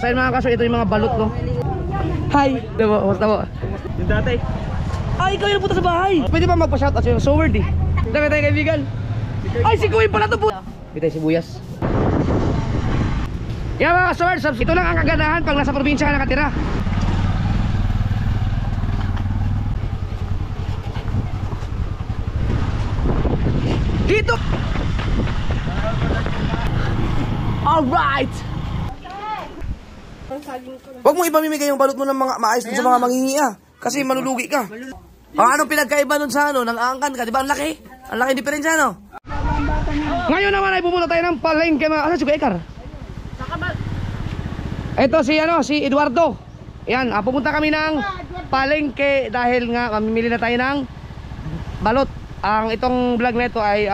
Saan mga kaso, ito yung mga balut, no? Hi! Basta po. Yung tatay. Ay, ikaw yung puta sa bahay! Pwede ba magpa-shoutout sa'yo? So worthy. Dami tayo kaibigan. Ay, si Kuing pala ito po! Bitay sibuyas. Yan mga ka-swords, ito lang ang kagandahan pag nasa probinsya ka nakatira. Dito! Alright! Huwag mo ipamimigay yung balut mo ng mga maayos sa mga mangingi, ah. Kasi malulugi ka. Ang anong pinagkaiba nun sa ano, nang aangkan ka, di ba? Ang laki? Ang laki diferensya, no? Ngayon naman ay pumunta tayo ng palengke mga... Asan si Kuya Ekar? Ito si ano, si Edwardo. Yan, pumunta kami ng palengke dahil nga mamimili na tayo ng balot. Ang itong vlog na ito ay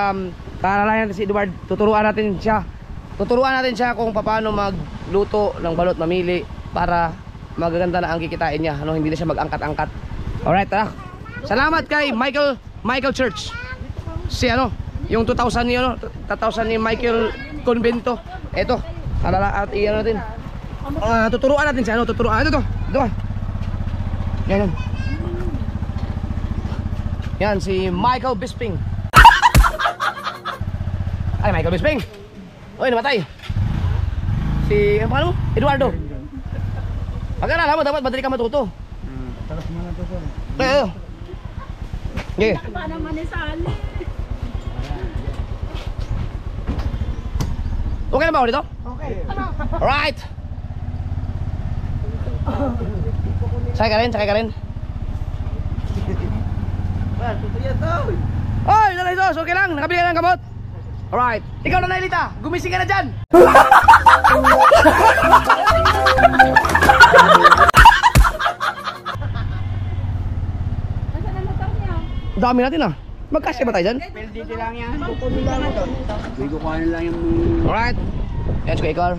paralayan natin si Edward. Tuturuan natin siya kung paano magluto ng balot, mamili para magaganda na ang kikitain niya, ano, hindi na siya mag-angkat-angkat. Alright, tara. Salamat kay Michael Church. Si ano, yung 2000 niyo, no? 2000 ni Michael Convento. Ito, alala at iyan natin. Tuturuan natin siya, ano, tuturuan. Ito to. Doon. Yan. Yan si Michael Bisping. Ay, Michael Bisping. Oy, namatay. Si ano pala mo? Eduardo. Pag-aralan mo, dapat madali ka matuto. Taras mo na to, sir. Ayo. Ge. Paano man isali? Okay na ba ulit to? Okay. Alright. Sakay ka rin. Well, tutuya to. Oy, nalaisos. Okay lang. Nakabili ka ng kamot. Alright. Ikaw na Nailita. Gumising ka na dyan. Dami natin ah. Magkasya ba tayo dyan? Dito lang yan. Kukunin lang ito. May kukunin lang yung... Alright. Let's go, Ekar.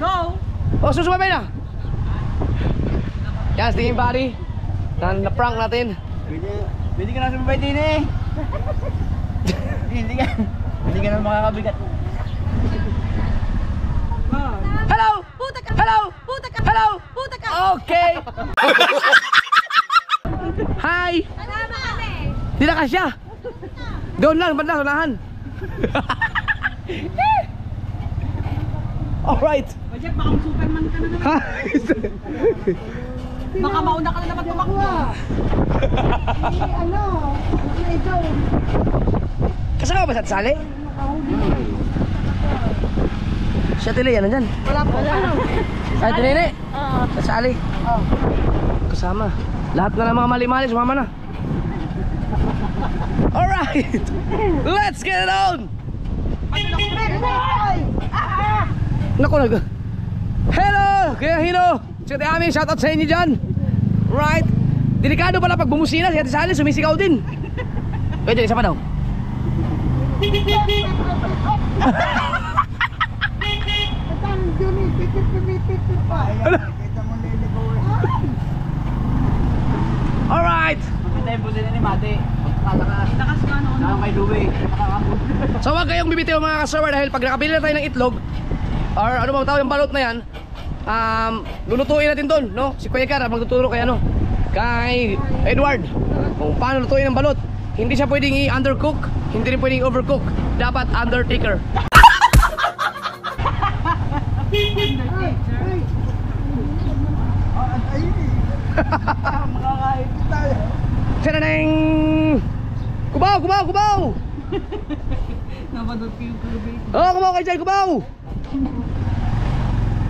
Go! Oh, susumabay na. Yan, stingin pari. Na-prank natin. Pwede ka na sumabay din eh. Hindi ka na makakabigat. Hello! Puta ka! Hello! Puta ka! Hello! Puta ka! Okay! Hi! Tidak kasya. Doon lang, bandang unahan. Alright. Bajak, baka Superman ka na naman. Baka mauna ka na naman tumakwa. Ano? Kasama ba sa sali? Siya tili, yan nandyan. Wala po. Ay, tili. Sa sali. Kasama. Lahat na ng mga mali-mali, sumama na. Alright, let's get it on. Naku, hello, kaya Hino. Si Ate Ami, shout out sa inyo dyan. Right. Delikado pala pag bumusina. Si Ate Sally, sumisigaw din. Pwede, isa pa daw. Alright. Kita yung busin ni Mate. Takas nga noon. Saka may luwi. So wag kayong bibitiw mga ka-server dahil pag nakabili na tayo ng itlog or ano ba tawag yung balut na yan, lulutuin natin doon, no? Si Kuya Kara magtuturo kay ano, kay Edward kung paano lutuin ang balut. Hindi siya pwedeng i-undercook, hindi rin pwedeng overcook. Dapat undertaker. Seneng. Kubaw. Napadot ko yung kurbe. Oh, kubaw kayo dyan, kubaw.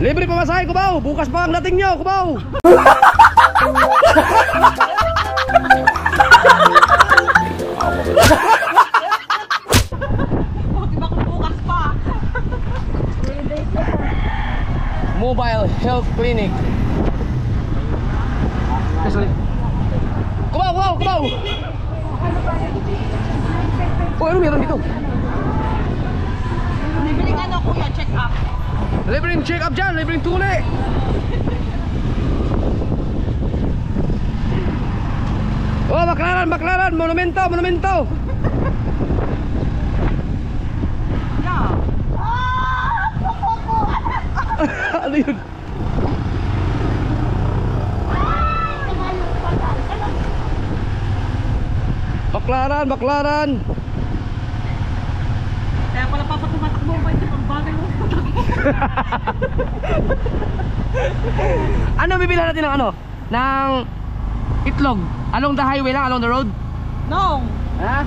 Libre pamasahe, kubaw. Bukas pa ang dating nyo, kubaw. Bakit ba kung bukas pa? Mobile Health Clinic. Kubaw. Oh, ano meron dito? Libreng ano kuya, check up. Libreng check up dyan, libreng tuli. Oh, Baklaran, monumento. Ano yun? Baklaran, baklaran. Kaya pala papa tumatakbo ba ito? Ang bagay mo tumatakbo. Ano bibilhan natin ng ano? Ng itlog. Along the highway lang? Along the road? No. Ha?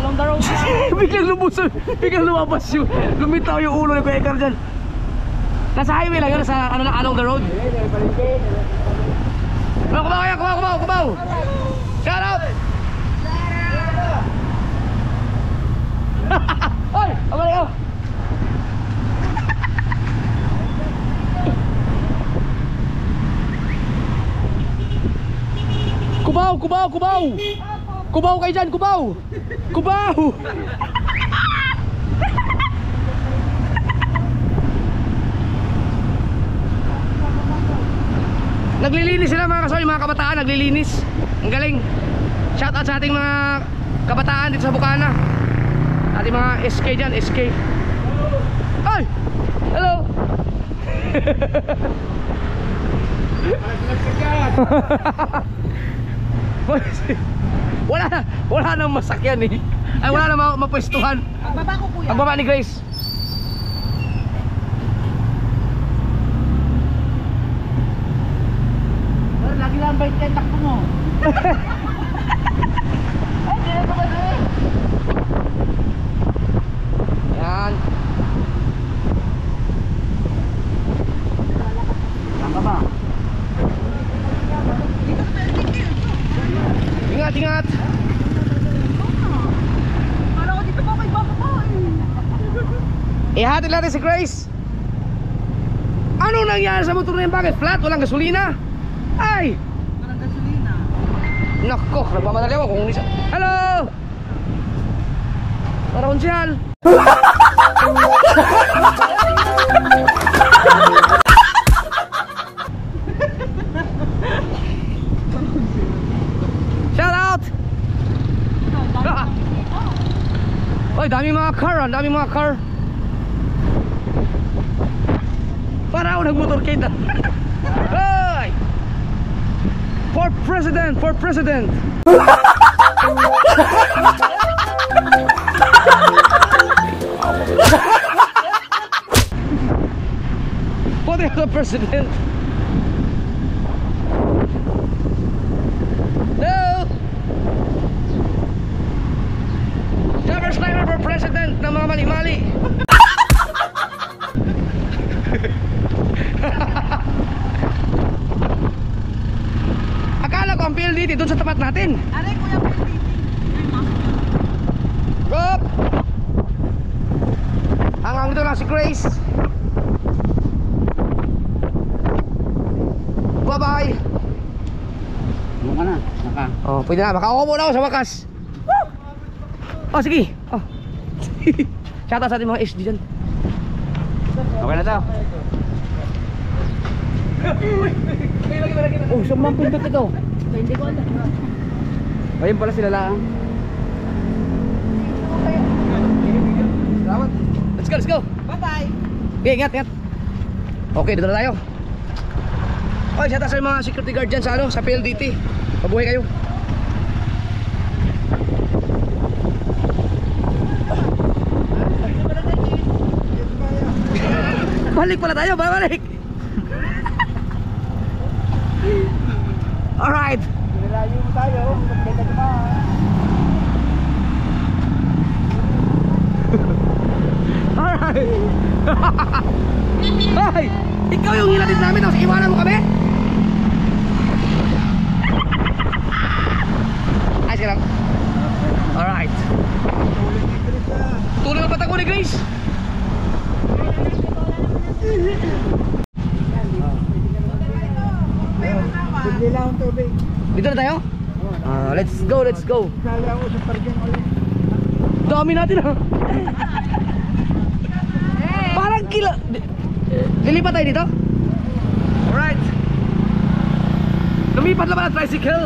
Along the road lang. Biglang lubusan. Biglang lumabas yun. Lumitaw yung ulo ni Kuya Ekar dyan. Nasa highway lang yun. Nasa ano lang, along the road. Kumaw kaya, kumaw, kumaw, kumaw. Shout out! Oy! Abalik ako! Kubaw! Kubaw! Kubaw! Kubaw kayo dyan! Kubaw! Kubaw! Naglilinis sila mga kasoy, mga kabataan naglilinis. Ang galing. Shout out sa ating mga kabataan dito sa Bukana. Ating mga SK dyan, SK. Ay! Hello! Wala na, wala nang masakyan eh. Ay wala na mapwestuhan. Ang baba ko kuya. Ang baba ni Grace. Lambay tentak mo. Ay, dito ba 'to? Yan. Tama ba? Ingat, ingat. Para ko dito po kay Papa ko. Ihatid natin si Grace. Ano nangyari sa motor niya? Bakit flat? Walang gasolina? Ay! Nako, nagmamadali ako kung isa. Hello! Para konsyal! Shout out! Oy, dami mga car, ang dami mga car. Para ako nagmotorcade. Oy! For president, for president. For the other president. No. Driver's driver for president na mga mali-mali. Dito doon sa tapat natin. Aray kuya, pwede. Hop. Hanggang dito lang si Grace. Bye-bye. Doon ka na. Naka. Oh, pwede na. Makaupo muna ako sa wakas. Woo! Oh, sige. Oh. Shout out sa ating mga SD dyan. Okay na daw. Oh, saan man pindot ito? Hindi ko alam. Ayun pala sila lang. Salamat. Let's go, let's go. Bye-bye. Okay, ingat, ingat. Okay, dito na tayo. Oy, shout out sa mga security guard dyan sa, ano, sa PLDT. Mabuhay kayo. Balik pala tayo, balik. Alright. Nilalayo mo tayo. Magkita ka pa. Alright. Ay! Ikaw yung hinatid namin tapos iwanan mo kami? Ayos ka lang. Alright. Tuloy ang patak ko ni Grace. Dito na tayo? Let's go, let's go. Dami natin ha. Parang kilo. Lilipat tayo dito? Alright. Lumipat naman ang tricycle.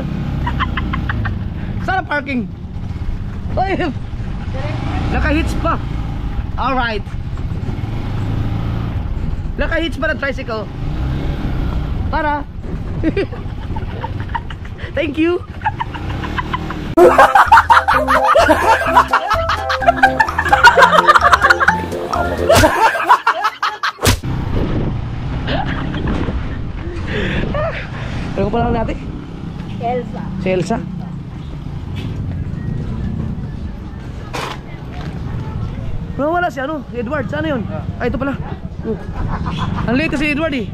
Saan ang parking? Naka-hits pa. Alright. Naka-hits pa ng tricycle. Para. Thank you. Ano ko pala natin? Elsa. Si Elsa? Wala si ano? Edward, saan yun? Ay, ito pala. Ang late si Edward eh.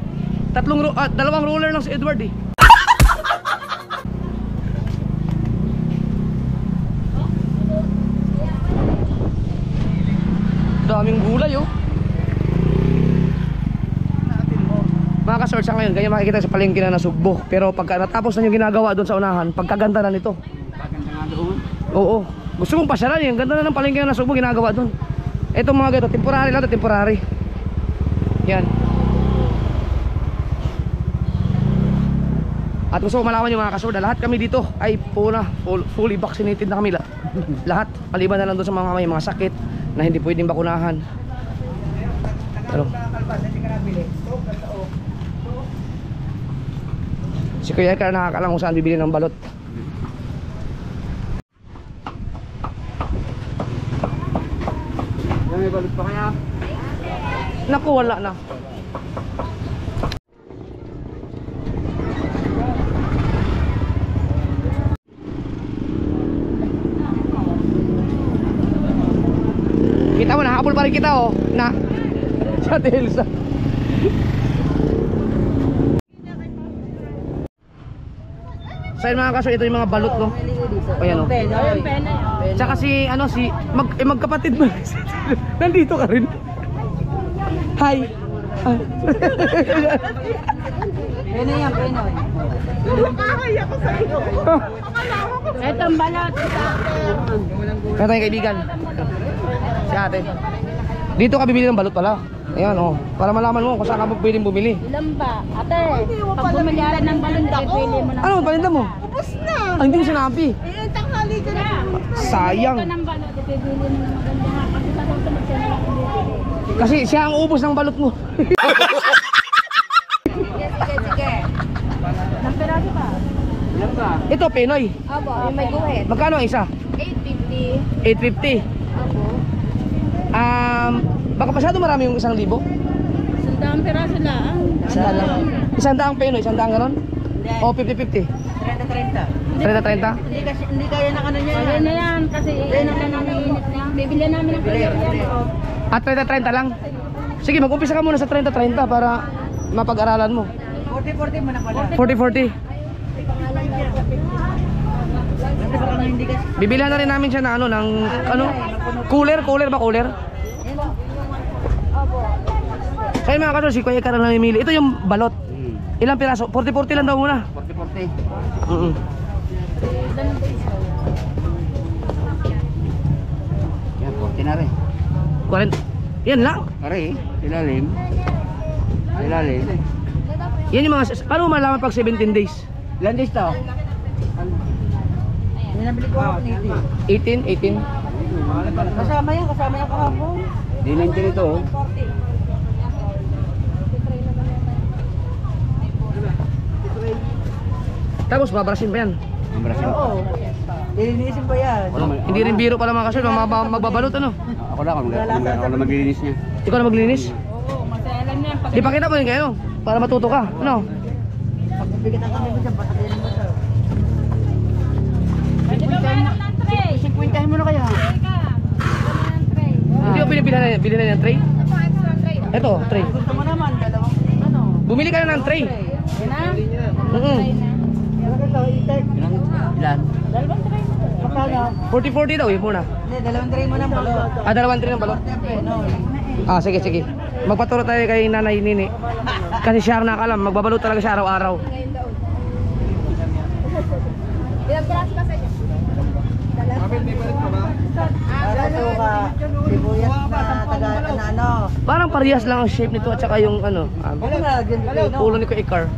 Dalawang roller lang si Edward eh. Daming gulay oh. Mga ka-shorts ngayon, ganyan makikita sa palengke na nasugbo. Pero pagka natapos na yung ginagawa doon sa unahan, pagkaganda na nito. Pagkaganda na doon? Oo. Gusto mong pasyalan eh. Ang ganda na ng palengke na nasugbo ginagawa doon. Itong mga ganito, temporary lang ito, temporary. Yan. At gusto ko malaman yung mga ka-shorts, lahat kami dito ay fully vaccinated na kami lahat. Lahat, paliban na lang doon sa mga may mga sakit na hindi pwedeng bakunahan. Ano? Si Kuya Eka nakakalang kung saan bibili ng balot. May balot pa kaya? Naku, wala na. Kita mo, nahabol pa rin kita oh. Na sa Elsa. Saan mga kaso, ito yung mga balot no? O yan o. Tsaka si, ano, si, magkapatid mo. Nandito ka rin. Hi. Pena yan, pena. Nakakaya ko sa iyo. Etong balot. Ito yung kaibigan. Si ate. Dito ka bibili ng balot pala. Ayan o, para malaman mo kung saan ka pwedeng bumili. Ilan ba? Ate, pag bumalihan ng balon, pwede mo na. Ano, palinda mo? Ubus na. Ang hindi mo sinabi. Ayun, tanghali ka na. Sayang. Kasi siya ang ubus ng balot mo. Sige. Nang perado ba? Ilan ba? Ito, Pinoy. Opo, may guhit. Magkano ang isa? 850. Opo. Baka masyado marami yung 1,000. 100 peraso lang. Isa lang. 100 Pinoy, 100 ganon? O 50-50? 30-30. Hindi kaya na ano niya. Kaya na yan kasi nanginit na. Bibili namin ng kaya. At 30-30 lang? Sige, mag-umpisa ka muna sa 30-30 para mapag-aralan mo. 40-40 mo na pala. 40-40. Bibilihan na rin namin siya na ano? Cooler ba? Kaya mga kaso, si Kuya Eka na namimili. Ito yung balot. Ilang piraso? 40-40 lang daw muna. 40-40. Yan, 40 na rin. 40? Yan lang? Pari, ilalim. Ilalim. Yan yung mga... Paano malaman pag 17 days? Ilan days to? 18. Kasama yan kahapon. Di 19 ito. Tapos babarasin pa yan? Babarasin pa. Oo. Dilinisin pa yan. Hindi rin biro pala mga kasunod. Magbabalot ano? Ako na. Ako na maglilinis niya. Ikaw na maglilinis? Oo. Masaya lang niya. Di pakita mo rin kayo. Para matuto ka. Ano? Pagpapigit ang kami dyan. Basta din mo sir. Pwede ka meron ng tray. Sikwintahin mo na kayo. Pwede ka. Hindi ko pinipilihan ng tray? Ito, tray. Gusto mo naman. Bumili ka na ng tray. Yan na? Oo. Ilan? Dalawang tray mo. Makala? 40-40 daw eh muna. Hindi, dalawang tray mo ng balot. Ah, dalawang tray ng balot? Ah, sige. Magpaturo tayo kay Nanay Nini. Kasi siya ang nakalam, magbabalot talaga siya araw-araw. Ilang piraso ka sa inyo? Kapit, may balit pa ba? Para suka, sibuyas na taga na ano. Parang parehas lang ang shape nito at saka yung ano. Ulo ni ko ikar.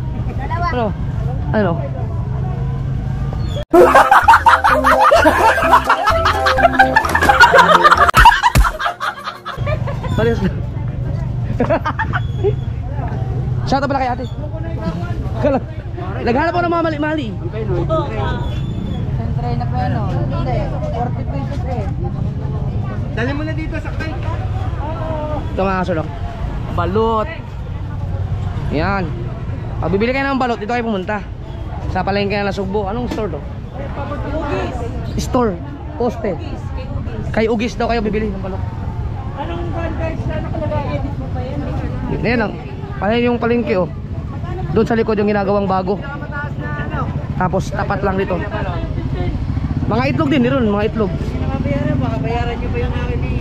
Ano? Pares lang. Shout out pala kay ate. Naghanap ako ng mga mali-mali. Sakay na pa yun, no? Hindi, 40 pesos eh. Dali mo na dito, sakay. Ito mga kasulok. Balut. Ayan. Pag bibili kayo ng balut, dito kayo pumunta. Sa palengke na Nasugbo. Anong store to? Store. Poste. Kay Ugis daw kayo bibili ng balut. Anong guys? Ano kalaga? Edit mo pa yan? Yan lang. Ayan yung palengke, oh. Doon sa likod yung ginagawang bago. Tapos tapat lang dito. Mga itlog din diron, mga itlog. Baka bayaran niyo pa yung akin eh.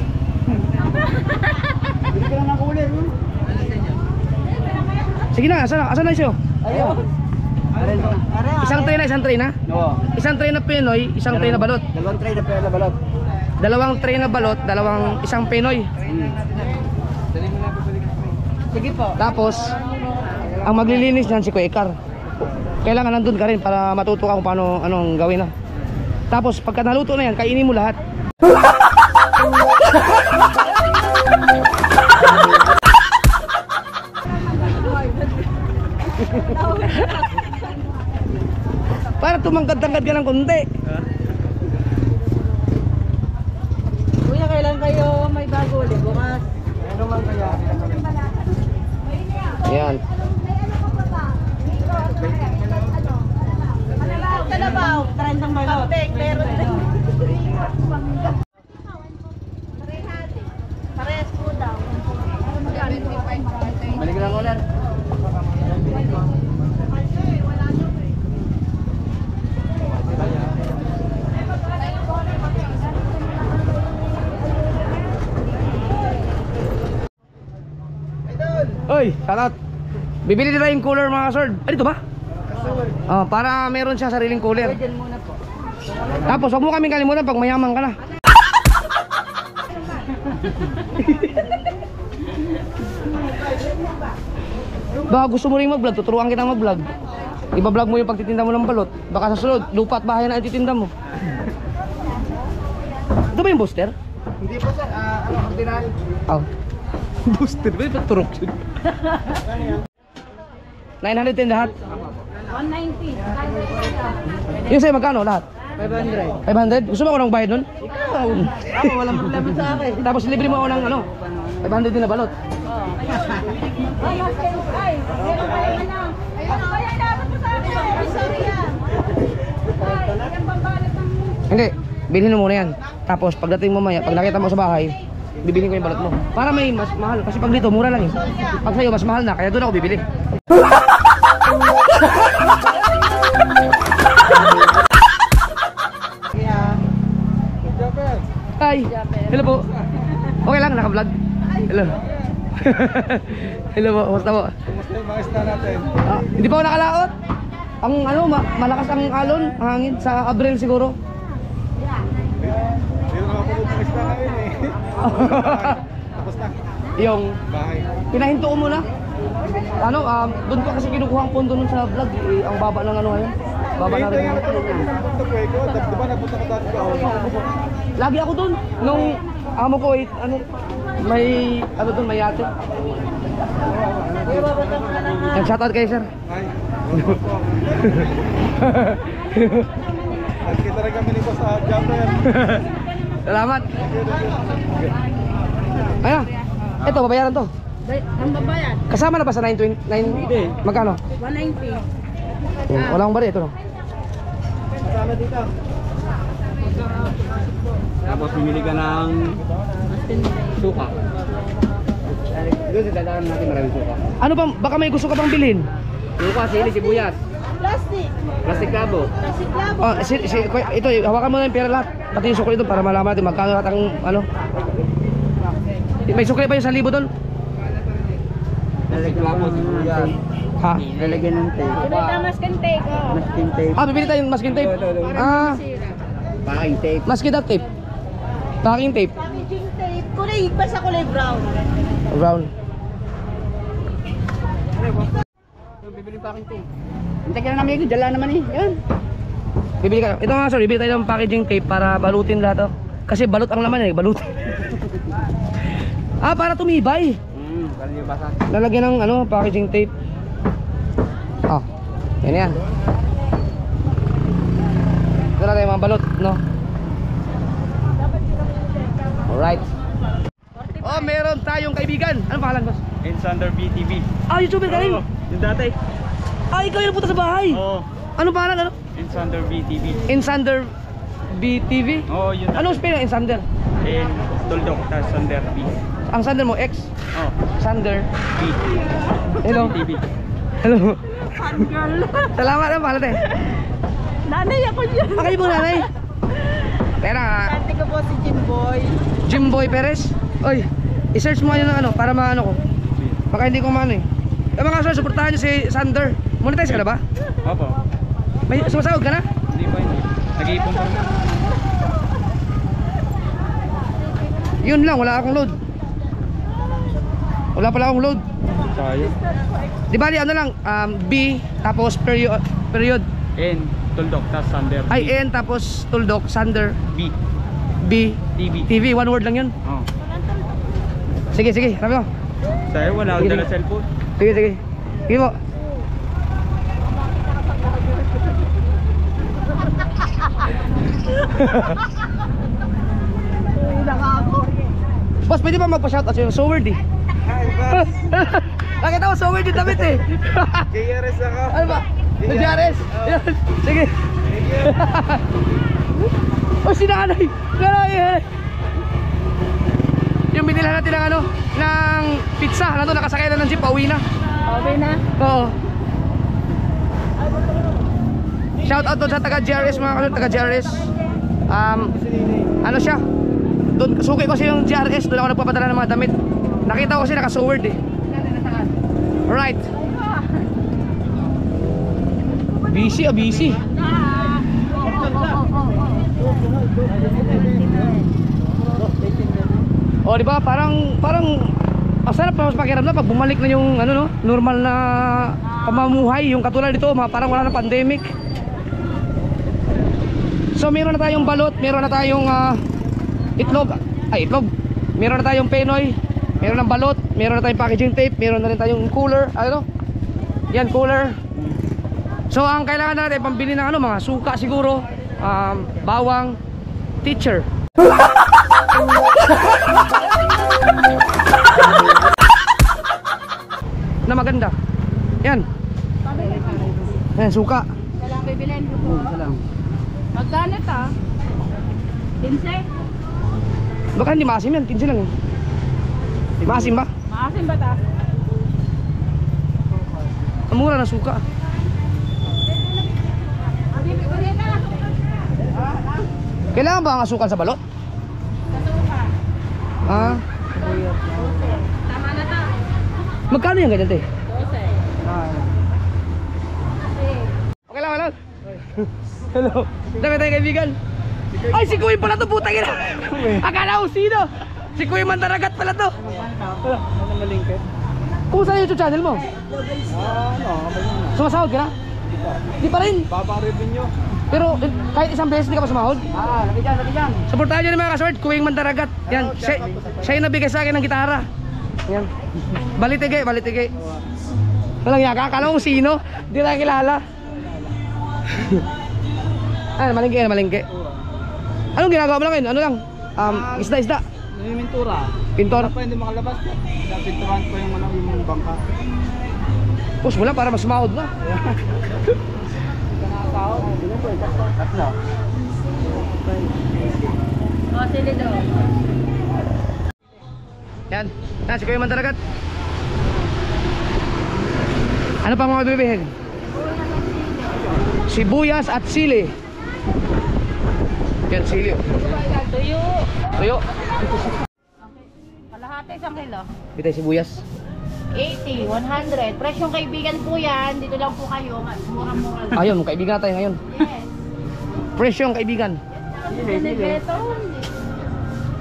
Bili ka lang ng kulay. Sige na, asan na siya? Ayun. Isang tray na? Oo. Isang tray na Pinoy, isang tray na balot. Dalawang tray na Pinoy na balot. Dalawang tray na balot, isang Pinoy. Sige po. Tapos, ang maglilinis niyan si Kuya Ikar. Kailangan nandun ka rin para matuto ka kung paano anong gawin na. Tapos pagka naluto na yan, kainin mo lahat. Para tumangkad-tangkad ka ng konti. Kuya, kailan kayo may bago ulit? Bukas. Ano man kaya? Ayan. Talabaw, 30 balot. Meron din. Pares po daw. Balik lang ulan. Oy, salat. Bibili din tayong cooler mga sword. Ano to ba? Oh, para meron siya sariling cooler. Tapos wag mo kaming kalimutan pag mayaman ka na. Baka gusto mo rin mag-vlog, tuturuan kitang mag-vlog. Iba-vlog mo yung pagtitinda mo ng balot. Baka sa sulod, lupa at bahay na ititinda mo. Ito ba yung booster? Hindi po sir, ano, ordinary. Oh. Booster ba? Ba't turok yun? 910 lahat? 190. Yung sa'yo magkano lahat? 500. Gusto mo ako ng bayad nun? Ikaw! Ako walang maglaban sa akin. Tapos libre mo ako ng ano? 500 din na balot. Ay, meron kayo na. Ayun o, kaya dapat mo sa akin. Sorry yan. Ay, yung pambalat ng... Hindi, bilhin mo muna yan. Tapos pagdating mo maya, pag nakita mo sa bahay, bibilhin ko yung balot mo. Para may mas mahal. Kasi pag dito, mura lang eh. Pag sa'yo, mas mahal na. Kaya doon ako bibili. Hi! Hello po! Okay lang, naka-vlog? Hello! Hello po, kumusta po? Kumusta yung mga isda natin? Hindi pa ako nakalaot! Ang ano, malakas ang alon, ang hangin, sa Abril siguro. Hindi na makapunod ng isda ngayon eh. Tapos na. Yung bahay. Pinahinto ko muna. Ano, doon ko kasi kinukuha ang pondo nun sa vlog, ang baba ng ano ngayon. Baba na rin. Diba napunta ka dati ka ako? Lagi ako doon. Nung amo ko, ano, may, ano doon, may ate. Nag-shoutout kayo, sir. Ay, wala po. Nagkita rin kami nito sa Japan. Salamat. Ayan, ito, babayaran to. Ang babayad. Kasama na ba sa 929? Magkano? 190. Wala akong bari, ito no? Kasama dito. Tapos bumili ka ng suka. Doon sa dadaan natin maraming suka. Ano bang, baka may gusto ka pang bilhin? Suka, sili, sibuyas. Plastic. Plastic labo. Plastic labo. Oh, ito, hawakan mo na yung pera lahat. Pati yung sukli doon para malaman natin magkano lahat ang ano. May sukli pa yung 1,000 doon? Plastic labo, sibuyas. Ha? Lalagyan ng tape. Bibili masking tape. Masking tape. Ah, bibili tayo ng masking tape. Ah. Packing tape. Masking tape. Packing tape. Packaging tape. Kulay basa kulay brown. Brown. Bibili packing tape. Hintayin na namin 'yung dala naman eh. 'Yan. Bibili ka. Ito nga, sorry, bibili tayo ng packaging tape para balutin lahat 'to. Kasi balot ang laman eh, balut. Ah, para tumibay. Basa. Lalagyan ng ano, packaging tape. Oh, yan yan. Ito natin mga balut, no? Alright. Oh, meron tayong kaibigan. Anong pangalan, boss? N.Xander BTV. Ah, YouTuber ka rin? Yung dati. Ah, ikaw yung puta sa bahay? Oo. Anong pangalan, ano? N.Xander BTV. N.Xander BTV? Oo, yun. Anong spell ng N.Xander? N.Tuldok, tapos Xander B. Ang Xander mo, X? Oo. Xander B. Hello. BTV. Hello. Fangirl. Salamat, anong pangalan tayo? Nanay ako yun. Ah, kayo pong nanay? Tera nga. Dati ko po si Jimboy. Jimboy Perez? Oy, i-search mo kayo ng ano, para maano ko. Baka hindi ko maano eh. Kaya mga kasama, supportahan nyo si Xander. Monetize ka na ba? Opo. May sumasahod ka na? Hindi po, hindi. Nag-iipon po. Yun lang, wala akong load. Wala pala akong load. Sayo. Di bali, ano lang, B, tapos period. N. Tuldok, tapos Xander B. Ay, N, tapos Tuldok, Xander B. B. TV. TV, one word lang yun. Oo. Sige, sige, harapin mo. Sa'yo, wala akong dala cellphone. Sige, sige. Sige mo. Boss, pwede ba magpa-shoutout sa'yo? So weird eh. Hi, boss. Nakita mo, so weird yung damit eh. JRS ako. Ano ba? Jares, sige. Oh, si nanay. Nanay. Yung binila natin ng ano, ng pizza. Ano to, nakasakay na ng jeep, pauwi na. Pauwi na? Oo. Shout out to sa taga Jares, mga kanon, taga Jares. Ano siya? Doon suki ko si yung Jares, doon ako nagpapadala ng mga damit. Nakita ko kasi naka-seward eh. Alright. Busy, ah busy. Oh, di ba? Parang masarap na mas pakiramdam pag bumalik na yung ano no, normal na pamumuhay, yung katulad dito, parang wala na pandemic. So, meron na tayong balut, meron na tayong itlog. Meron na tayong penoy, meron ng balut, meron na tayong packaging tape, meron na rin tayong cooler, ano? Yan, cooler. So ang kailangan natin pambili ng ano, mga suka siguro, bawang, teacher. Na maganda. Yan. Yan, suka. Kailangan bibilhin ko po. Magkano ta? 15. Baka hindi maasim yan, 15 lang eh. Maasim ba? Maasim ba ta? Ang mura na suka. Kailangan ba ang asukal sa balot? Asukal. Ah? Tama na ta. Magkano yung ganyan, te? 12. Ah. Okay lang, wala. Hello. Dami tayong kaibigan. Ay, si Kuing pala to, putang ina. Akala ko sino? Si Kuing Mandaragat pala to. Ano na lingkit? Kung saan yung YouTube channel mo? Ano? Sumasahod ka na? Di pa rin. Baba revenue. Pero kahit isang beses hindi ka pa sumahod. Lagi dyan. Suportahan nyo ng mga kasword, Kuing Mandaragat. Yan, siya yung nabigay sa akin ng gitara. Yan. Balitigay. Walang yaka, akala mo sino? Hindi na kilala. Ano, malingke. Anong ginagawa mo lang ngayon? Ano lang? Isda. Namimintura. Pintor? Wala pa, hindi makalabas. Pinturan ko yung manang yung bangka. Pus mo lang para masumahod na. Yan, nasi ko yung Mandaragat. Ano pa mga bibihin? Sibuyas at sili. Yan, sili. Tuyo. Kalahati isang kilo. Bitay sibuyas. 80, 100. Presyong kaibigan po yan. Dito lang po kayo. Mura. Ayun, kaibigan tayo ngayon. Yes. Presyong kaibigan. Yes, beto.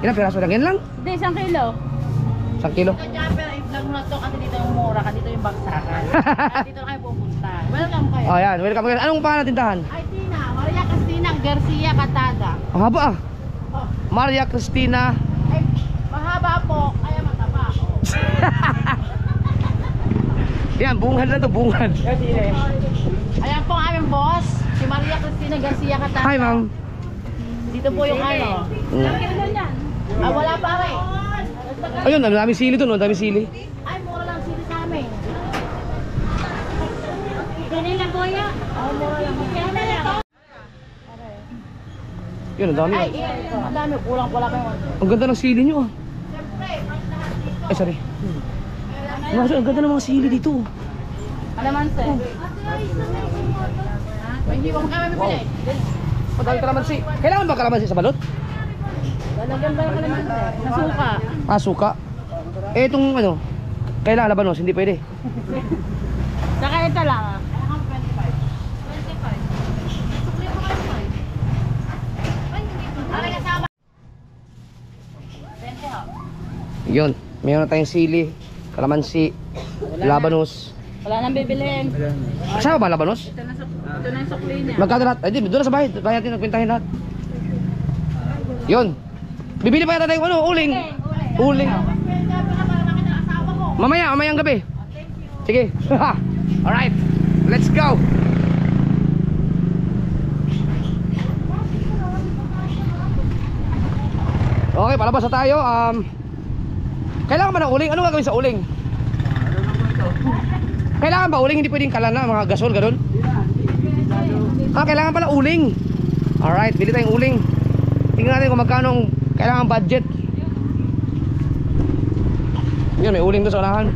Ilang piraso lang? Yan lang? Hindi, isang kilo. Isang kilo? Dito dyan, pero i-vlog mo na to kasi dito yung mura. Kasi dito yung bagsakan. Dito na kayo pupunta. Welcome kayo. Oh, yan. Welcome kayo. Anong pangalan tindahan? Ay, Tina. Maria Cristina Garcia Catada. Ang haba ah. Oh. Maria Cristina. Ay, mahaba po. Kaya mataba. Yan, bungad na ito, bungad. Ayan po ang aming boss, si Si Maria Cristina Garcia Catada. Hi, Ma'am. Dito po yung ano. Wala pa rin. Ayun, ang daming sili doon, ang daming sili. Ay, mura lang sili sa amin. Ganyan lang, Boya. Ay, mura lang. Yun, ang dami. Ay, ang dami. Kulang-kulang kayo. Ang ganda ng sili nyo. Ay, sorry. Ang ganda ng mga sili dito. Alamansi. Hindi mo kami pipili. Madami kalamansi. Kailangan ba kalamansi sa balut? Lalagyan ba ng kalamansi? Nasuka. Ah, suka. Eh, itong ano, kailangan labanos, hindi pwede. Saka ito lang. Yun, mayroon na tayong sili, kalamansi, labanos. Wala nang bibilhin. Kasama ba labanos? Ito na yung sukli niya. Magkano lahat? Ay, doon na sa bahay. Bahay natin, nagpintahin lahat. Yun. Bibili pa yata tayong ano, uling. Uling. Mamaya, mamayang gabi. Sige. Alright, let's go. Okay, palabas na tayo. Kailangan ba ng uling? Ano gagawin sa uling? Kailangan ba uling? Hindi pwedeng kalana, mga gasol, ganun? Ah, kailangan pala uling. Alright, bili tayong uling. Tingnan natin kung magkano ang kailangan budget. Yun, may uling doon sa unahan.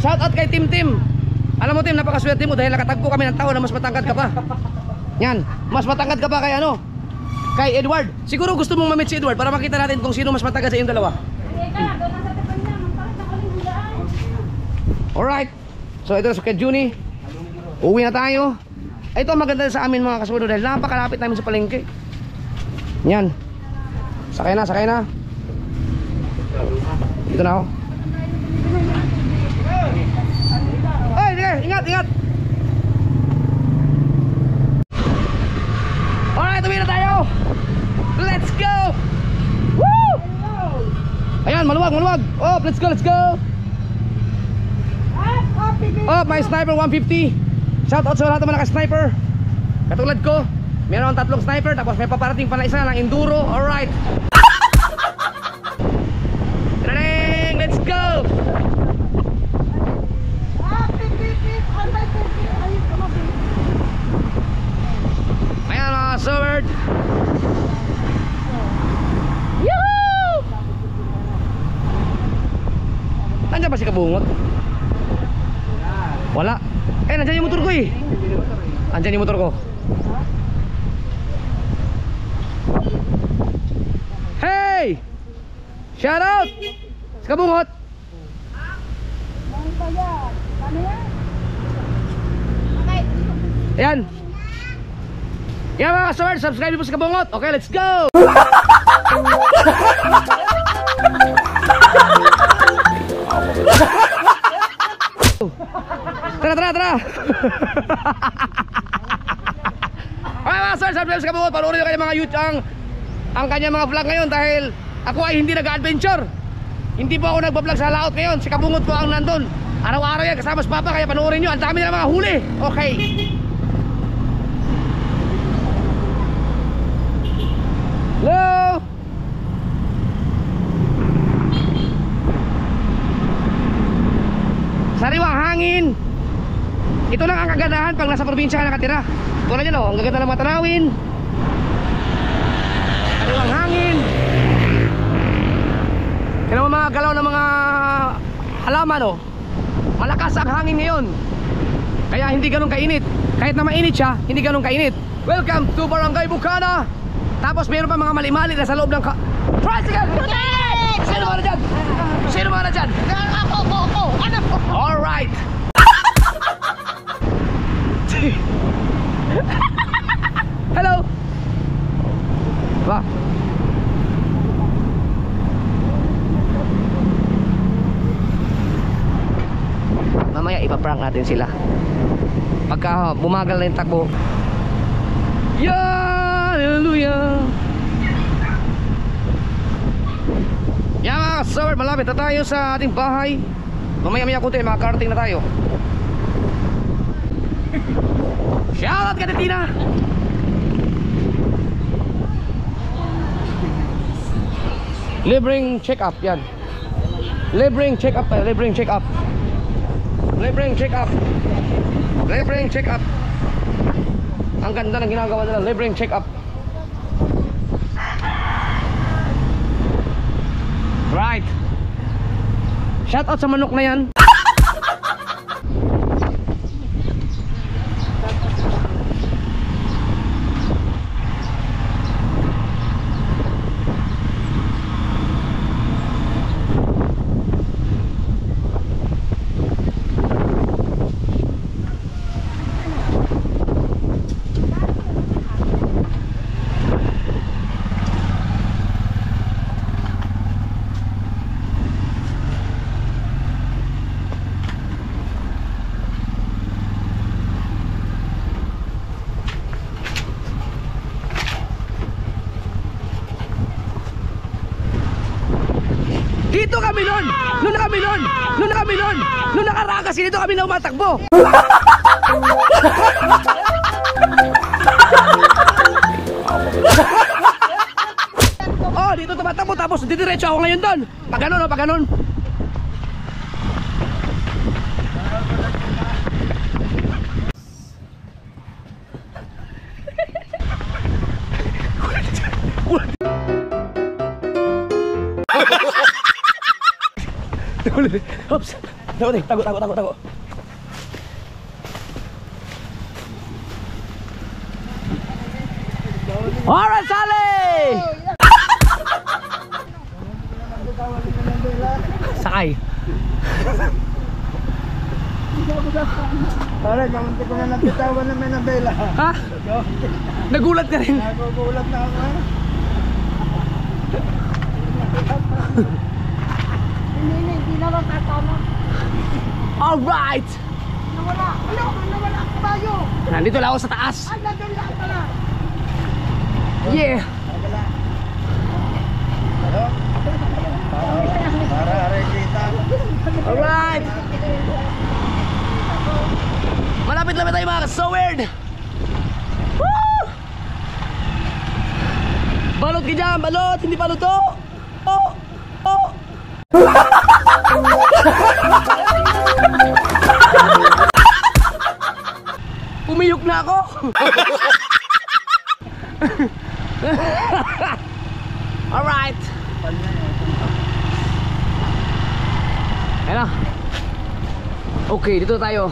Shout out kay Tim Tim. Alam mo, Tim, napakaswerte mo dahil nakatagpo kami ng tao na mas matangkad ka pa. Yan, mas matangkad ka pa kay ano? Kay Edward. Siguro gusto mong ma-meet si Edward para makita natin kung sino mas matagal sa inyong dalawa. Alright. So ito na si Juni. Uwi na tayo. Ito ang maganda sa amin, mga kasuno, dahil napakalapit namin sa palengke. Yan. Sakay na, sakay na. Dito na ako. Ay, sige, ingat, ingat. Alright, uwi na tayo. Let's go! Woo! Ayan, maluwag, maluwag. Up, let's go, let's go. Up, my sniper 150. Shout out sa lahat ng mga naka-sniper. Katulad ko, meron akong 3 sniper. Tapos may paparating pa na isa ng enduro. Alright. Tadang! Let's go! Ayan, mga sword. Nandiyan pa si Kabungot? Wala. Eh, nandiyan yung motor ko eh. Nandiyan yung motor ko. Hey! Shout out! Si Kabungot! Ayan. Yan, mga customer, subscribe po si Kabungot. Okay, let's go! Tara, tara, tara. Okay, mga sir, subscribe sa Kabungot. Panuorin yung kanyang mga YouTube, ang kanyang mga vlog ngayon. Dahil ako ay hindi nag-adventure. Hindi po ako nagbablog sa laot ngayon. Si Kabungot po ang nandun araw-araw yan, kasama si Papa. Kaya panuorin nyo, ang dami na mga huli. Okay. Hello. Sariwang hangin. Ito lang ang kagandahan pag nasa probinsya ka nakatira. Tulad nyo, no? Ang gaganda ng mga tanawin. Sariwang hangin. Kaya naman mga galaw ng mga halaman, no? Malakas ang hangin ngayon. Kaya hindi ganun kainit. Kahit na mainit siya, hindi ganun kainit. Welcome to Barangay Bukana. Tapos meron pa mga mali-mali na sa loob ng tricycle. Sino ba na dyan? Sino ba na dyan? Ako. Ano po? Alright. Hello. Ba. Mamaya ipaprank natin sila. Pagka bumagal na yung takbo. Yeah, hallelujah. Yan, mga kasawar, malapit na tayo sa ating bahay. Mamaya-maya kunti, makakarating na tayo. Shout out Katetina. Libreng check up yan. Libreng check up, libreng check up. Libreng check up. Libreng check up. Ang ganda ng ginagawa nila, libreng check up. Right. Shout out sa manok na yan. Dito kami nun! Noon na kami nun! Noon na kami nun! Noon nakaragas, dito kami na umatakbo! Oh, dito tumatakbo tapos didiretso ako ngayon doon! Pag ganun, oh, pag ganun! Oops. Takot. Alright, Sally! Sakay. Pare, kamunti ko na napitawan na may nabela. Ha? Nagulat ka rin. Nagugulat na ako. Alright! Nawala ako tayo! Nandito lang ako sa taas! Ay, nandun lang pala! Yeah! Para arekita! Alright! Malapit-lapit tayo mga ka-sowerd! Woo! Balot ka dyan! Balot! Hindi balot to! Oh! Oh! Pumiyok na ako. Alright. Ayan na. Okay, dito tayo.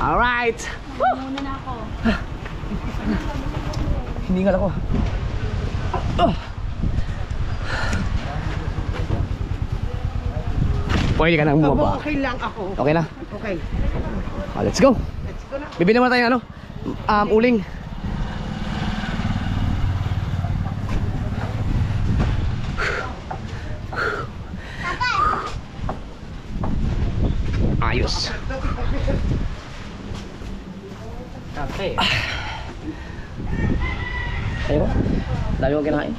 Alright. Hiningal ako. Pwede ka nang bumaba. Okay lang ako. Okay na? Okay. Oh, let's go. Let's go na. Bibili naman tayo ng ano? Uling. Ayos. Kape. Ayun. Dami kong kinain.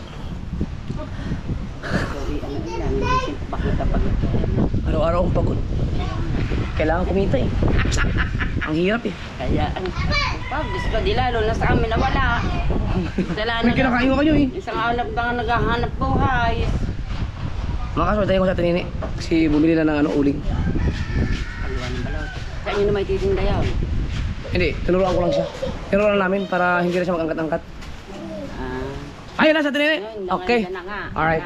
Araw-araw ang pagod. Kailangan kumita eh. Ang hirap eh. Kaya ang pagod ko di lalo na sa amin nawala. May kinakain ko kayo eh. Isang alap na naghahanap buhay. Makaswal tayo ko sa tinini. Kasi bumili na ng ano, uling. Kaluan ng balot. Saan nyo na may titinda yun? Hindi, tinuruan ko lang siya. Tinuruan namin para hindi na siya mag-angkat-angkat. Ayun na sa tinini. Okay. Alright.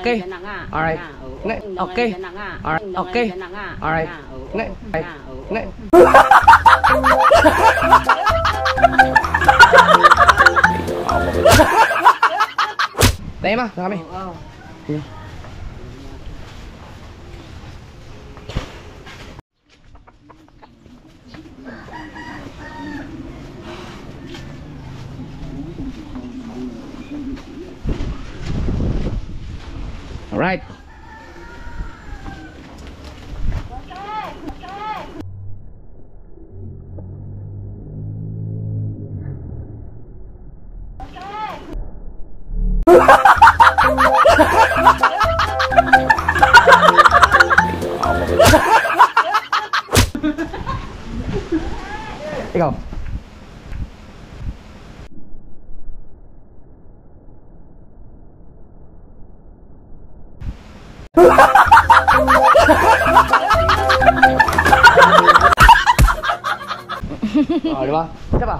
Okay. Alright. Okay. Okay. Alright. Tayo ma, na kami. Alright. Ikaw. Oh, di ba? Di ba?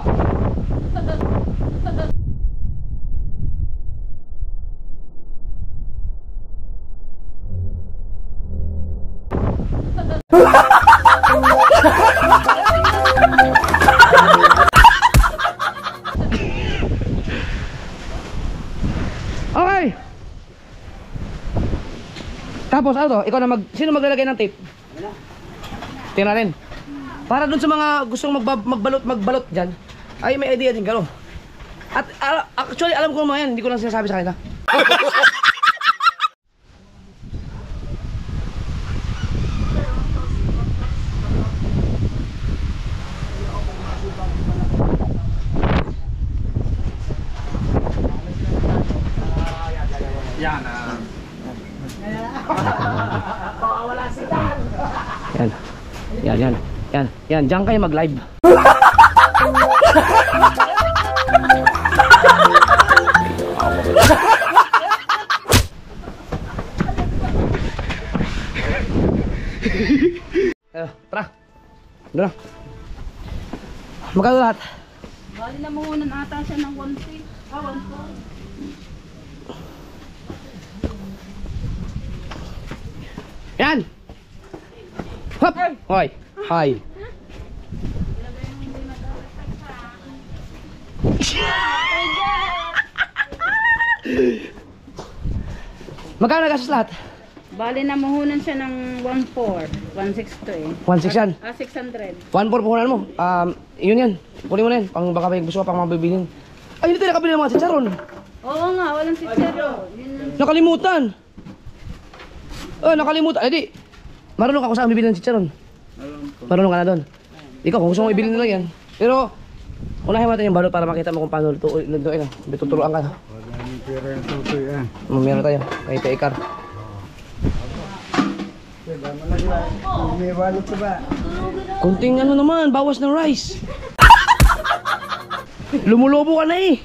Okay. Tapos ano to? Ikaw na sino maglalagay ng tape? Tira rin. Para dun sa mga gustong magbalot dyan, ay may idea din, gano'n. At actually, alam ko naman yan, hindi ko lang sinasabi sa kanila. Yan ah. Baka wala si Dan. Yan. Yan, diyan kayo mag-live. Tara. Doon. Magkano lahat? Bali na mauunan ata siya ng 1.3. Ah, 1.4. Yan! Hop! Hoy! Hi! Magkano nagastos lahat? Bali na muhunan siya ng 1.4. 1.6 to eh. 1.6 yan? Ah, 600. 1.4 puhunan mo. Yun yan. Kunin mo na yan. Pang baka may gusto ka pang mabibilin. Ay, hindi tayo nakabili ng mga chicharon. Oo nga, walang chicharon. Nakalimutan! Oh, nakalimutan. Edi, marunong ka kung saan bibili ng chicharon? Marunong ka na doon. Ikaw, kung gusto mong ibili na lang yan. Pero, unahin natin yung balot para makita mo kung paano lutuin. Tuturuan ka na. Meron tayo. May paikar. May balot ka ba? Kunting ano naman, bawas ng rice. Lumulobo ka na eh.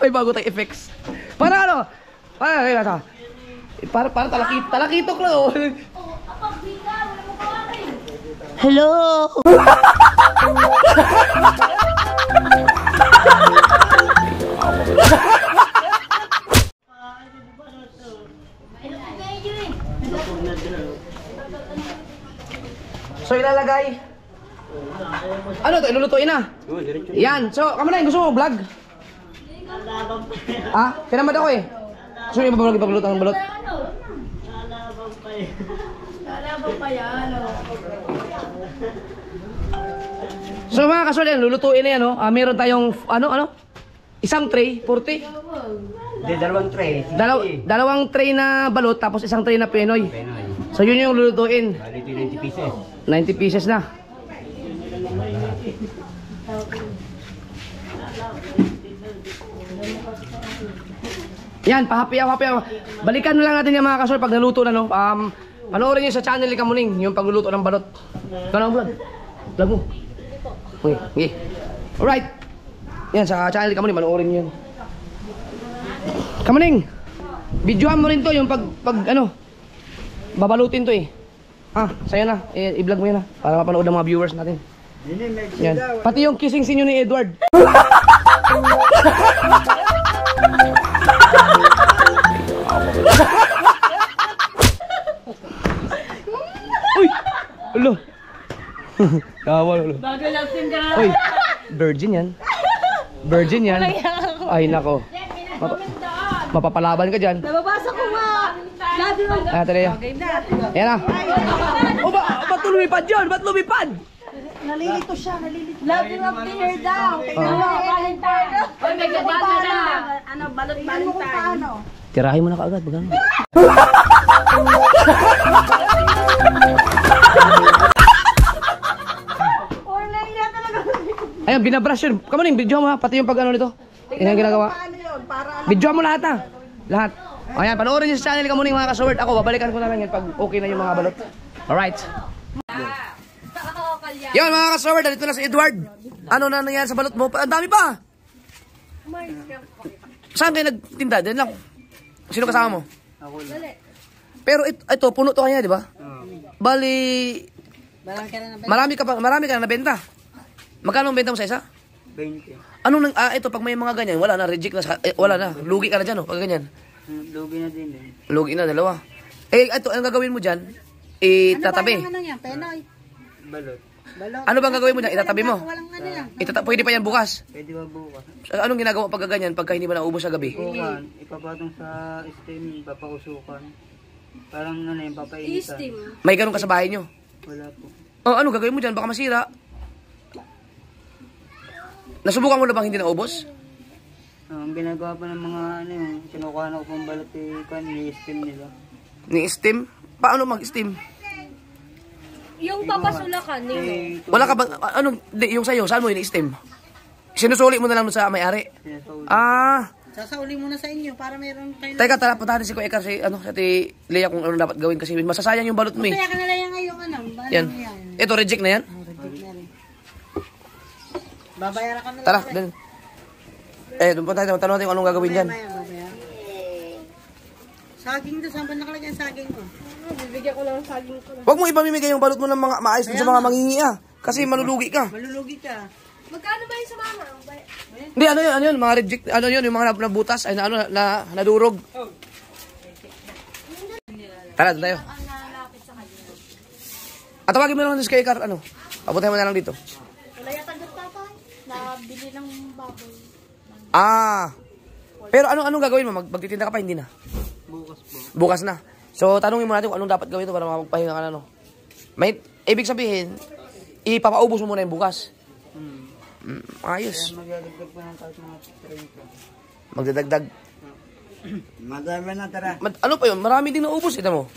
May bago tayong effects. Para ano? Para kaya sa. Para talakitok lang oh. Hello. So ilalagay. Ano to? Ilulutuin na. Yan. So, kamusta? Gusto mo vlog? Ah, tinamad ako eh. Gusto niyo ba magbabalot ng balot? Lalabang pa yan. Lalabang pa yan. So mga kasulian, lulutuin na yan. Oh. Meron tayong ano? Isang tray, 40. Dalawang tray. Dalawang tray na balot tapos isang tray na Pinoy. So yun yung lulutuin. 90 pieces. 90 pieces na. Yan, pahapiyaw. Balikan na lang natin yung mga kasol pag naluto na, no? Panoorin nyo sa channel ni Kamuning, yung pagluluto ng balot. Ganang vlog. Vlog mo. Okay. Alright. Yan, sa channel ni Kamuning, panoorin nyo yun. Kamuning, videohan mo rin to, yung babalutin to eh. Sa'yo na, i-vlog mo yun na, para mapanood ng mga viewers natin. Yan. Pati yung kissing scene ni Edward. Uy! Ulo! Kawal ulo. Bago lapsin ka! Uy! Virgin yan. Ay nako. Mapapalaban ka dyan. Nababasa ko nga! Labi mo! Ayan, tali yan. Ayan na! O ba't lumipad yun? Ba't lumipad? Nalilito siya, Love you, love dear daw. Valentine. Oy, nagbabago na. Ano, balot Valentine. Tirahin mo na kaagad, bagano. Ayun, binabrush yun. Come on, video mo ha, pati yung pag-ano nito. Tingnan yung ginagawa. Video mo lahat ha. Lahat. Ayan, panoorin niyo sa channel Come on mga ka-sword. Ako, babalikan ko namin yan pag okay na yung mga balot. Alright. Yun mga ka-sword, dito na si Edward. Ano na nangyari sa balot mo? Ang dami pa! Saan kayo nagtinda? Diyan lang. Sino kasama mo? Ako lang. Pero ito, puno to kanya, di ba? Bali, marami ka na nabenta. Magkano ang benta mo sa isa? 20. Anong, ito, pag may mga ganyan, wala na, reject na, wala na. Lugi ka na dyan, o, pag ganyan. Lugi na din, eh. Lugi na, dalawa. Eh, ito, ang gagawin mo dyan, itatabi. Ano ba yung penoy? Balot. Ano bang gagawin mo dyan? Itatabi mo? Pwede pa yan bukas? Pwede pa bukas. Anong ginagawa pag ganyan, pagka hindi ba naubos sa gabi? Bukan, ipapatong sa steam, papausukan. Parang ano yung papainitan. May ganun ka sa bahay nyo? Wala po. Oh, ano gagawin mo dyan? Baka masira. Nasubukan mo na bang hindi naubos? Ang ginagawa pa ng mga ano yun, kinukuha na ko pang balot ni-steam nila. Ni-steam? Paano mag-steam? Yung papasulakan nila. Wala ka bang, ano, yung sa'yo, saan mo ni-steam? Sinusuli mo na lang sa may-ari? Ah, sasauli muna sa inyo para meron kayo. Teka, tara, patahanin si Kuya kasi ano, si Leia kung ano dapat gawin kasi masasayang yung balot mo eh. Kaya ka na lang ngayon, ano? Yan. Ito, reject na yan? Oh, reject na rin. Babayaran ka na lang. Tara, dun. Eh, doon po tayo, tanong natin kung anong gagawin dyan. Saging doon, saan ba nakalagyan saging ko? Bibigyan ko lang ang saging ko. Huwag mo ipamimigay yung balot mo ng mga maayos sa mga manghingi ah. Kasi malulugi ka. Malulugi ka. Magkano ba yung sa mama? Hindi, ano yun, mga reject, ano yun, yung mga nabutas, ay ano, nadurog. Tara, doon tayo. At tawagin mo lang si Sky Car, ano, papuntahin mo na lang dito. Wala yata doon tatay, nabili ng baboy. Ah, pero anong gagawin mo? Magtitinda ka pa, hindi na? Bukas po. Bukas na. So, tanongin mo natin kung anong dapat gawin ito para makapagpahinga ka na, no? May, ibig sabihin, ipapaubos mo muna yung bukas. Ayos. Magdadagdag pa ng kahit mga 30. Magdadagdag? Madami na, tara. Ano pa yun? Marami din naubos, ito mo.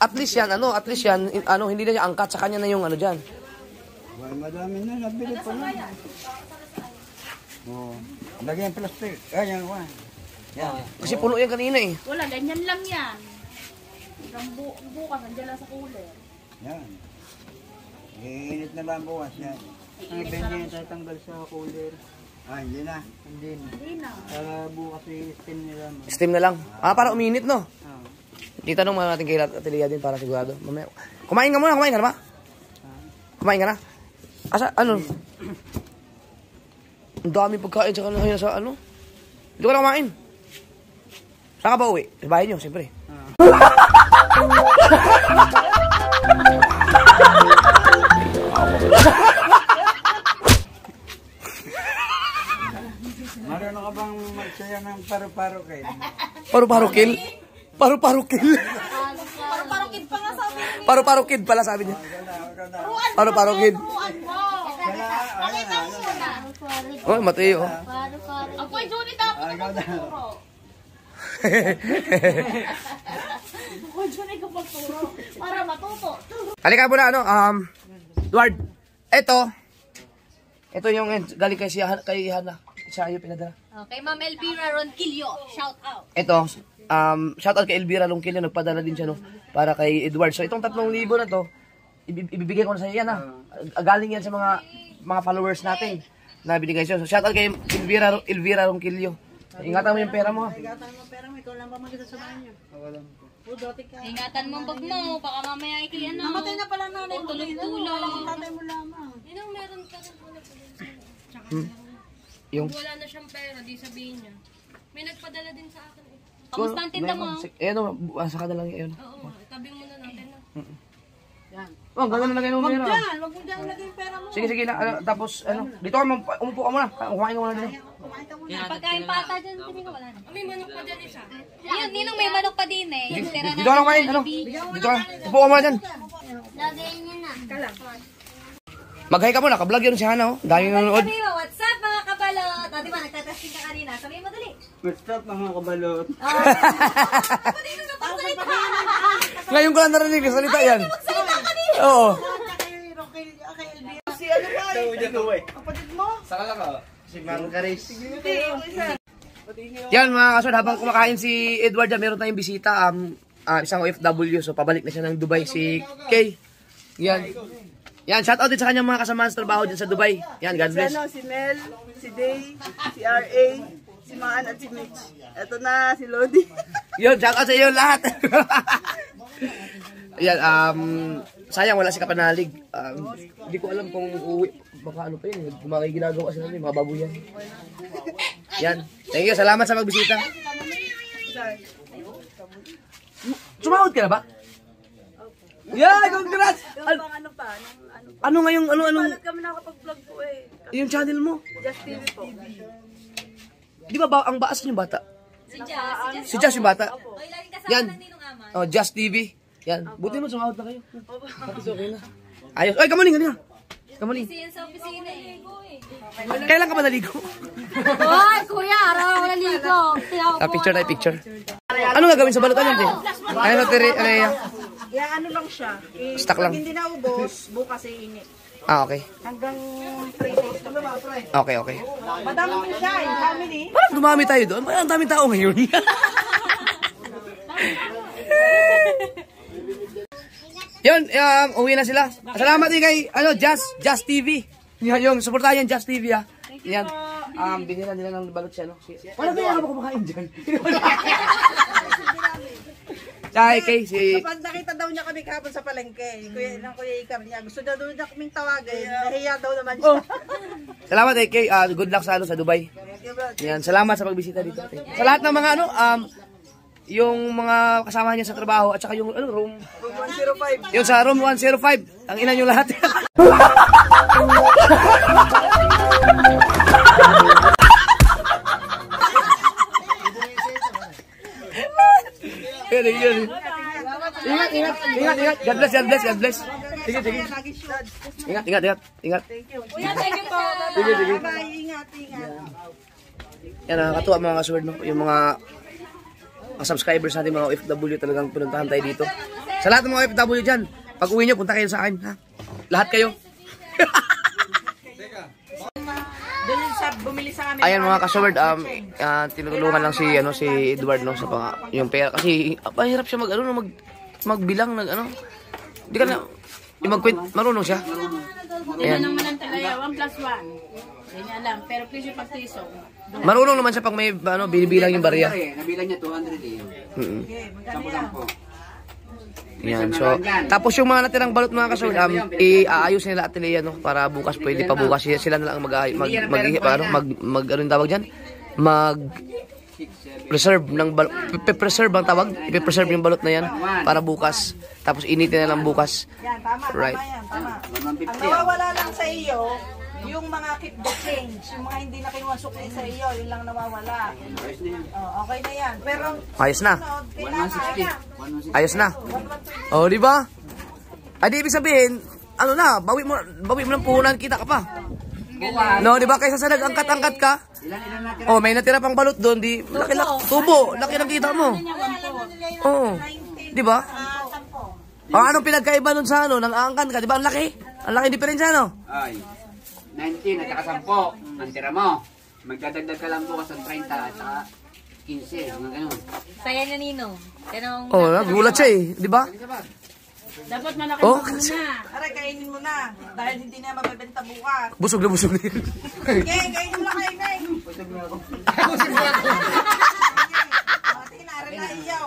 At least yan, ano, at least yan, ano, hindi na niya angkat sa kanya na yung ano dyan. Madami na, nabili pa na. Lagyan plastic. Ayan, wala. Kasi puno yan kanina eh. Wala, ganyan lang yan. Bukas, nandiyan lang sa cooler. Yan. Iinit na ba ang bukas yan? Ang bench niya tatanggal sa cooler. Ah, hindi na. Hindi na. Para bukas i-steam nila. Steam na lang? Ah, para uminit, no? Oo. Itanong muna natin kay Atelia din para sigurado. Kumain ka muna, kumain ka na ba? Kumain ka na? Asa, ano? Ang dami pagkain sa kanila sa ano? Hindi ko na kumain. Saan ka ba uwi? Sa bahay niyo, siyempre. Marunong ka bang magsaya ng paru-paro kayo? Paru-paro kill? Paru-paro kill? Paru-paro kid pa nga sabi niya. Paru-paro kid pala sabi niya. Paru-paro kid. Pakita mo muna. Oh, Mateo. Paru-paro. Apoy, Juni dapat na magtuturo. Apoy, Juni ka magturo. Para matuto. Halika muna, ano, Edward, ito yung galing kay Hana. Siya yung pinadala. Okay, Ma'am Elvira Ronquillo. Shout out. Ito, shout out kay Elvira Ronquillo. Nagpadala din siya, no? Para kay Edward. So, itong 3,000 na to, ibibigay ko na sa iyo yan, ha? Galing yan sa mga followers natin na binigay siya. So, shout out kay Elvira Ronquillo. Ingatan mo yung pera mo, ha? Ingatan mo yung pera mo. Ikaw lang pa magkasasamahan niyo. Wala mo. Ingatan mo ang bag mo, baka mamaya ikilian na. Namatay na pala nanay mo. Tulog-tulog. Tatay mo lamang. Yun ang meron ka rin po na pala. Wala na siyang pera, di sabihin niya. May nagpadala din sa akin. Kamusta ang tinda mo? Eh ano, asa ka na lang yun. Oo, tabi mo na natin na. Yan. Oh, gano'n na lagay mo pera. Wag mo dyan lagay yung pera mo. Sige, sige. Tapos, ano, dito ka, umupo ka muna. Kumain ka muna dito. Kumain ka muna. Pagkain pata dyan, hindi ka wala na. May manok pa dyan isa. Ayun, Ninong, may manok pa din eh. Dito ka lang kain, ano? Dito ka lang. Upo ka muna dyan. Lagayin nyo na. Kalang. Mag-hi ka muna, ka-vlog yun si Hana, oh. Dami nanonood. Sabi mo, what's up mga kabalot? O, di ba, nagtatasting ka kanina. Sabi mo dali. What's up mga kabalot? Ngayon ko lang narinig, salita yan. Oo. Kapatid mo? Saka lang ako. Si Mang Karis. Yan mga kasod, habang kumakain si Edward, meron tayong bisita. Isang OFW, so pabalik na siya ng Dubai si Kay. Yan. Yan, shout out din sa kanyang mga kasama sa trabaho dyan sa Dubai. Yan, God bless. Si Mel, si Day, si RA, si Maan at si Mitch. Ito na, si Lodi. Yun, shout out sa iyo lahat. Yan, sayang wala si Kapanalig. Hindi ko alam kung uuwi. Baka ano pa yun, mga ginagawa sila ni mga baboy yan. Yan, thank you, salamat sa magbisita. Sumahod ka na ba? Yeah, congrats! Ano ngayong, ano? Palat kami nakapag-vlog po eh. Yung channel mo? Jazz TV po. Di ba ang baas yung bata? Si Jazz yung bata? Yan. Oh, Jazz TV. Yan. Buti mo, sumahod na kayo. Tapos okay na. Ayos. Ay, kamuling. Kamuling. Kailan ka ba naligo? Oy, kuya, araw ako naligo. Picture tayo, picture. Ano nga gawin sa balut? Ano yun? Ano yun? Ya ano lang siya. Pag hindi naubos, bukas ay init. Ah, okay. Hanggang 3 days. Okay. Madami mo siya, family. Parang dumami tayo doon. Ang daming tao ngayon. Yun, uwi na sila. Salamat din kay Jazz TV. Yung suportahan Jazz TV ha. Yan. Binila nila ng balot siya, no? Wala kaya ka ba kumakain dyan? Ay, kay si... Kapag nakita daw niya kami kahapon sa palengke, kuya Icar niya, gusto daw niya kaming tawagin, nahiya daw naman siya. Oh. Salamat kay, good luck sa Dubai. Yan, salamat sa pagbisita dito. Sa lahat ng mga yung mga kasama niya sa trabaho at saka yung room 105. Yung sa room 105, ang ina niyo lahat. Ingat. God bless. Sige. Ingat. Thank you po. Ingat. Yan, nakakatuwa mga kasword, no? Yung mga subscribers natin, mga OFW, talagang pinuntahan tayo dito. Sa lahat ng mga OFW dyan, pag uwi nyo, punta kayo sa akin, ha? Lahat kayo. Ayan mga ka-sword, tinutulungan lang si Edward, no, sa yung pera kasi mahirap siya magbilang ng ano. Hindi ka na mag-quit, marunong siya. Ayan. Naman ang talaga 1 + 1. Hindi alam, pero please yung pagtiso. Marunong naman siya pag may binibilang yung barya. Nabilang niya 200 eh. Okay, magkano lang po? Yan, so, tapos yung mga natirang balot mga kasol, iaayos nila at nila yan, no, para bukas pwede pa bukas sila na lang mag-reserve ng balot, ipe-preserve ang tawag, ipe-preserve yung balot na yan para bukas, tapos initin na lang bukas. Right. Ang nawawala lang sa iyo yung mga keep the change, yung mga hindi nakiwasok na sa iyo, yun lang nawawala. Okay na yan. Pero ayos na. 160. Ayos na. Oh, di ba? Ay, di ibig sabihin, ano na, bawi mo ng puhunan, kita ka pa. No, di ba? Kaysa sa nag-angkat-angkat ka, oh, may natira pang balot doon, di, laki-laki, tubo, laki ng kita mo. Oh, di ba? Oh, anong pinagkaiba nun sa ng angkan ka, di ba? Ang laki? Ang laki diferensya, no? Ay. 19 at saka 10 ang tira mo. Magdadagdag ka lang bukas ng 30 at saka 15. Ang ganun. Saya na Nino. Oo, nagulat siya eh. Di ba? Dapat malaki mo muna. Aray, kainin mo na. Dahil hindi na mabibenta bukas. Busog na yun. Okay, kainin mo na kainin. Busog na ako. Tingin na, aray na iyaw.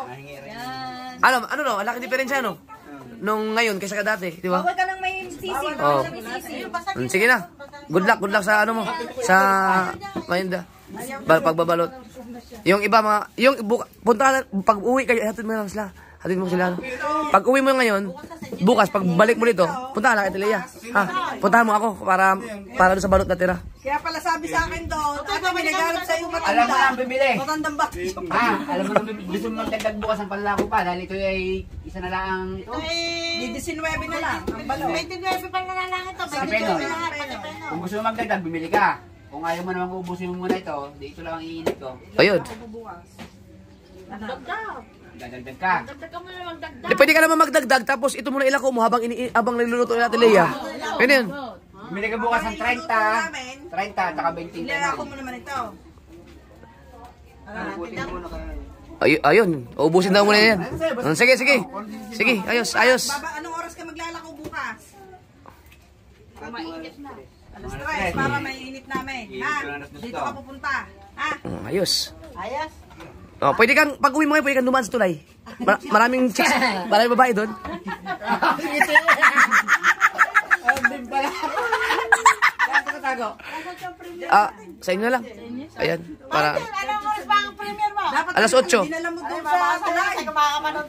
Ano no? Ang laki diferensya no? Nung ngayon kaysa ka dati. Di ba? Bawal ka nang may sisi. Oo. Sige na. Good luck sa ano mo, sa Maynda. Pagbabalot. Yung iba mga, yung punta pag uwi kayo, hatid mo lang sila. Hatid mo sila. Pag uwi mo ngayon, bukas pag balik mo dito, punta na kay Leia. Ha, puntahan mo ako para sa balot na tira. Kaya pala sabi sa akin doon, ano may nagharap sa iyo matanda. Alam mo lang bibili. Matandang bak. Ha, alam mo lang bibili mo magdagdag bukas ang panlako pa dahil ito ay isa na lang ito. Di 19 na lang. 29 pa na lang ito. Kung gusto mo magdagdag, bibili ka. Kung ayaw mo naman ubusin mo muna ito, dito lang ang iinit ko. Ayun. Magdagdag ka. Pwede ka naman magdagdag tapos ito muna ilako mo habang niluluto natin Leia. Ganyan. Bumili ka bukas ng 30. 30, taka 20. Ilalako mo naman ito. Tignan mo na kayo. Ayun, ubusin daw muna yan. Sige, sige. Sige, ayos, ayos. Baba, anong oras ka maglalako bukas? Mainit na. Alas 3, para mainit namin. Ha? Dito ka pupunta. Ha? Ayos. Ayos? Oh, pwede kang, pag uwi mo kayo, pwede kang dumaan sa tulay. Maraming chicks, maraming babae doon. Sa inyo na lang. Ayan, para... Alas 8.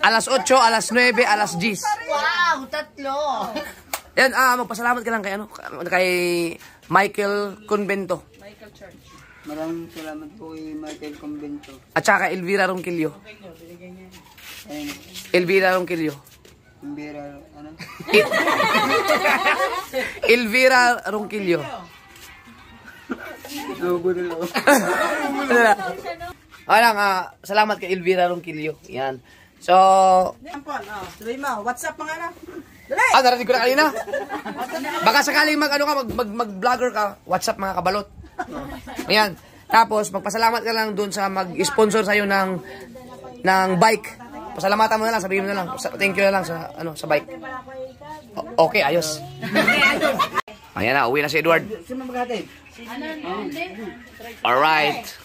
Alas 8, alas 9, alas 10. Wow, tatlo. Yan, magpasalamat ka lang kay ano, kay Michael Convento. Michael Church. Maraming salamat po kay Michael Convento. At saka Elvira Ronquillo. Elvira Ronquillo. Elvira, ano? Elvira Ronquillo. Alang, salamat kay Elvira Ronquillo. Yan. So, tuloy mo. What's up mga na? Narating ko na kanina. Baka sakaling mag-vlogger ka, what's up mga kabalot. Ayan. Tapos, magpasalamat ka lang dun sa mag-sponsor sa'yo ng bike. Pasalamatan mo na lang, sabihin mo na lang. Thank you na lang sa, ano, sa bike. Okay, ayos. Ayan na, uwi na si Edward. Alright.